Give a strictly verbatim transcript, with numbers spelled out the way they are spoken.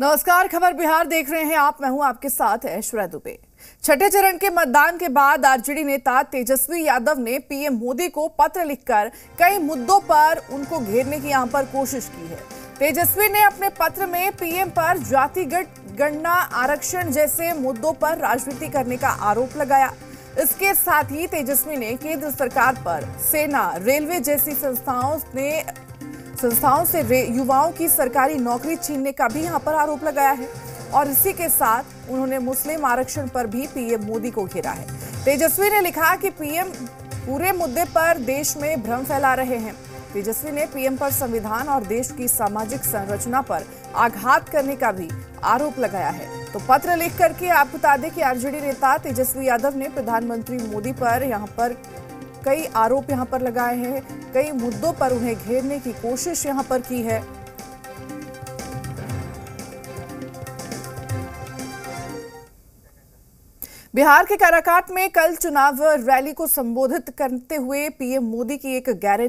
नमस्कार, खबर बिहार देख रहे हैं आप। मैं हूं आपके साथ ऐश्वर्या दुबे। छठे चरण के मतदान के बाद आरजेडी नेता तेजस्वी यादव ने पीएम मोदी को पत्र लिखकर कई मुद्दों पर उनको घेरने की यहां पर कोशिश की है। तेजस्वी ने अपने पत्र में पीएम पर जातिगत गणना, आरक्षण जैसे मुद्दों पर राजनीति करने का आरोप लगाया। इसके साथ ही तेजस्वी ने केंद्र सरकार पर सेना, रेलवे जैसी संस्थाओं ने संस्थाओं से युवाओं की सरकारी नौकरी छीनने का भी यहाँ पर आरोप लगाया है और इसी के साथ उन्होंने मुस्लिम आरक्षण पर भी पीएम मोदी को घेरा है। तेजस्वी ने लिखा कि पीएम पूरे मुद्दे पर देश में भ्रम फैला रहे हैं। तेजस्वी ने पीएम पर संविधान और देश की सामाजिक संरचना पर आघात करने का भी आरोप लगाया है। तो पत्र लिख करके आप बता दें कि आरजेडी नेता तेजस्वी यादव ने प्रधानमंत्री मोदी पर यहाँ पर कई आरोप यहां पर लगाए हैं, कई मुद्दों पर उन्हें घेरने की कोशिश यहां पर की है। बिहार के काराकाट में कल चुनाव रैली को संबोधित करते हुए पीएम मोदी की एक गारंटी